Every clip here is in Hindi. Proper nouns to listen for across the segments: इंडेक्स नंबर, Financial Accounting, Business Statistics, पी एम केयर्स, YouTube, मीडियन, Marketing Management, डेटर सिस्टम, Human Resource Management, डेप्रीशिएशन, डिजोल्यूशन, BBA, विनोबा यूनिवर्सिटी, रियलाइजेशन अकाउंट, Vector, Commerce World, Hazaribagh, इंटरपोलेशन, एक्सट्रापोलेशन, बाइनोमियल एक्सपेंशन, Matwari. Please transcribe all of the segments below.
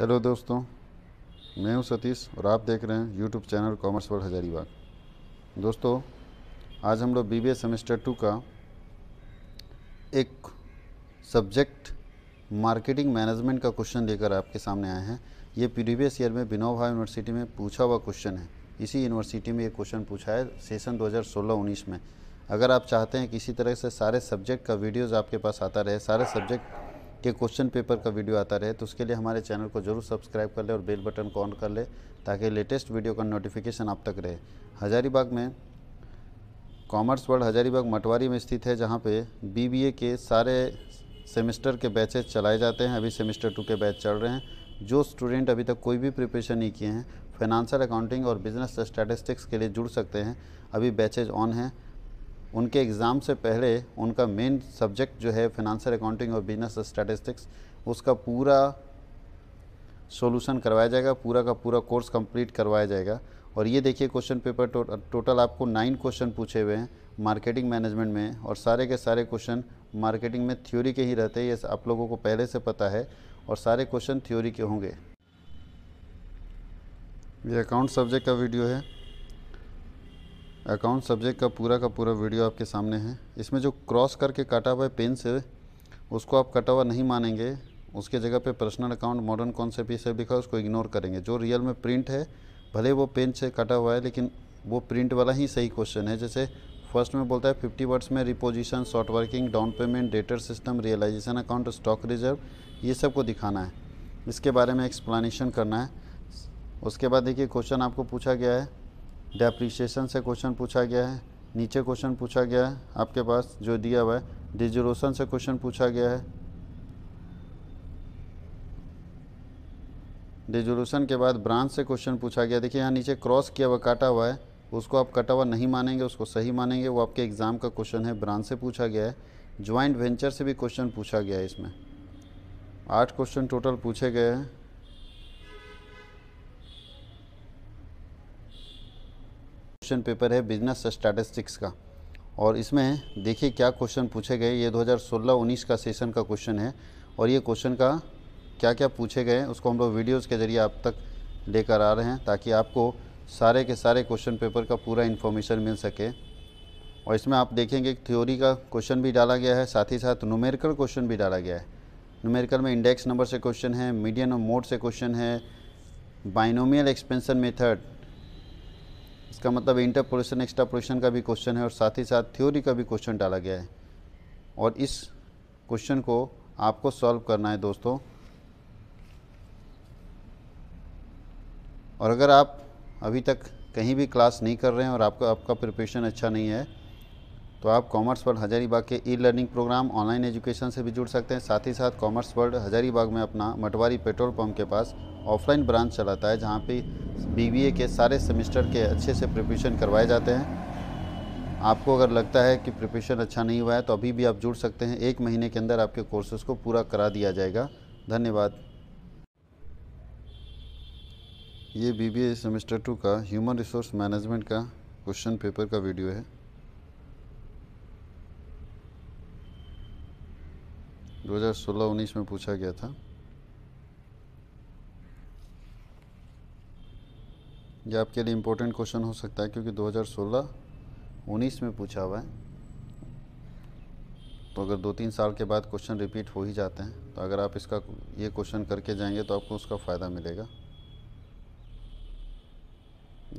हेलो दोस्तों, मैं हूं सतीश और आप देख रहे हैं YouTube channel commerce world Hazaribagh. दोस्तों, आज हम लोग बीबीए सेमेस्टर 2 का एक सब्जेक्ट मार्केटिंग मैनेजमेंट का क्वेश्चन लेकर आपके सामने आए हैं। ये प्रीवियस ईयर में विनोबा यूनिवर्सिटी में पूछा हुआ क्वेश्चन है। इसी यूनिवर्सिटी में ये क्वेश्चन पूछा है सेशन 2016-19 में। अगर आप चाहते हैं कि इसी तरह से सारे सब्जेक्ट का वीडियोज़ आपके पास आता रहे, सारे सब्जेक्ट के क्वेश्चन पेपर का वीडियो आता रहे, तो उसके लिए हमारे चैनल को जरूर सब्सक्राइब कर ले और बेल बटन को ऑन कर ले ताकि लेटेस्ट वीडियो का नोटिफिकेशन आप तक रहे। हजारीबाग में कॉमर्स वर्ल्ड हजारीबाग मटवारी में स्थित है, जहां पे बीबीए के सारे सेमेस्टर के बैचेज चलाए जाते हैं। अभी सेमेस्टर 2 के बैच चल रहे हैं। जो स्टूडेंट अभी तक कोई भी प्रिपरेशन नहीं किए हैं, फाइनेंशियल अकाउंटिंग और बिजनेस स्टैटिस्टिक्स के लिए जुड़ सकते हैं। अभी बैचेज ऑन हैं। उनके एग्ज़ाम से पहले उनका मेन सब्जेक्ट जो है फाइनेंशियल अकाउंटिंग और बिजनेस स्टैटिस्टिक्स, उसका पूरा सॉल्यूशन करवाया जाएगा, पूरा का पूरा कोर्स कंप्लीट करवाया जाएगा। और ये देखिए क्वेश्चन पेपर टोटल आपको 9 क्वेश्चन पूछे हुए हैं मार्केटिंग मैनेजमेंट में, और सारे के सारे क्वेश्चन मार्केटिंग में थ्योरी के ही रहते हैं। ये आप लोगों को पहले से पता है और सारे क्वेश्चन थ्योरी के होंगे। ये अकाउंट सब्जेक्ट का वीडियो है। अकाउंट सब्जेक्ट का पूरा वीडियो आपके सामने है। इसमें जो क्रॉस करके काटा हुआ है पेन से, उसको आप कटा हुआ नहीं मानेंगे। उसके जगह पे पर्सनल अकाउंट मॉडर्न कॉन्सेप्ट ये सब लिखा है, उसको इग्नोर करेंगे। जो रियल में प्रिंट है, भले वो पेन से कटा हुआ है, लेकिन वो प्रिंट वाला ही सही क्वेश्चन है। जैसे फर्स्ट में बोलता है 50 वर्ड्स में repossession, short working, down payment, डेटर सिस्टम, रियलाइजेशन अकाउंट, stock reserve, ये सब को दिखाना है, इसके बारे में एक्सप्लेनेशन करना है। उसके बाद देखिए क्वेश्चन आपको पूछा गया है, डेप्रीशिएशन से क्वेश्चन पूछा गया है। नीचे क्वेश्चन पूछा गया है आपके पास जो दिया हुआ है, डिजोल्यूशन से क्वेश्चन पूछा गया है। डिजोल्यूशन के बाद ब्रांच से क्वेश्चन पूछा गया। देखिए यहाँ नीचे क्रॉस किया हुआ काटा हुआ है, उसको आप कटा हुआ नहीं मानेंगे, उसको सही मानेंगे। वो आपके एग्ज़ाम का क्वेश्चन है, ब्रांच से पूछा गया है। ज्वाइंट वेंचर से भी क्वेश्चन पूछा गया है। इसमें 8 क्वेश्चन टोटल पूछे गए हैं। क्वेश्चन पेपर है बिजनेस स्टैटिस्टिक्स का, और इसमें देखिए क्या क्वेश्चन पूछे गए। ये 2016-19 का सेशन का क्वेश्चन है, और ये क्वेश्चन का क्या क्या पूछे गए उसको हम लोग वीडियोज़ के ज़रिए आप तक लेकर आ रहे हैं, ताकि आपको सारे के सारे क्वेश्चन पेपर का पूरा इन्फॉर्मेशन मिल सके। और इसमें आप देखेंगे थ्योरी का क्वेश्चन भी डाला गया है, साथ ही साथ न्यूमेरिकल क्वेश्चन भी डाला गया है। न्यूमेरिकल में इंडेक्स नंबर से क्वेश्चन है, मीडियन और मोड से क्वेश्चन है, बाइनोमियल एक्सपेंशन मेथड, इसका मतलब इंटरपोलेशन एक्सट्रापोलेशन का भी क्वेश्चन है, और साथ ही साथ थ्योरी का भी क्वेश्चन डाला गया है। और इस क्वेश्चन को आपको सॉल्व करना है दोस्तों। और अगर आप अभी तक कहीं भी क्लास नहीं कर रहे हैं और आपका प्रिपरेशन अच्छा नहीं है, तो आप कॉमर्स वर्ल्ड हजारीबाग के e learning programme online education से भी जुड़ सकते हैं। साथ ही साथ कॉमर्स वर्ल्ड हजारीबाग में अपना मटवारी पेट्रोल पंप के पास ऑफलाइन ब्रांच चलाता है, जहाँ पे बीबीए के सारे सेमेस्टर के अच्छे से प्रिपरेशन करवाए जाते हैं। आपको अगर लगता है कि प्रिपरेशन अच्छा नहीं हुआ है तो अभी भी आप जुड़ सकते हैं। 1 महीने के अंदर आपके कोर्सेज़ को पूरा करा दिया जाएगा। धन्यवाद। ये बीबीए सेमेस्टर 2 का ह्यूमन रिसोर्स मैनेजमेंट का क्वेश्चन पेपर का वीडियो है। 2016-19 में पूछा गया था। ये आपके लिए इम्पोर्टेंट क्वेश्चन हो सकता है क्योंकि 2016-19 में पूछा हुआ है, तो अगर 2-3 साल के बाद क्वेश्चन रिपीट हो ही जाते हैं, तो अगर आप इसका ये क्वेश्चन करके जाएंगे तो आपको उसका फ़ायदा मिलेगा।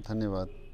धन्यवाद।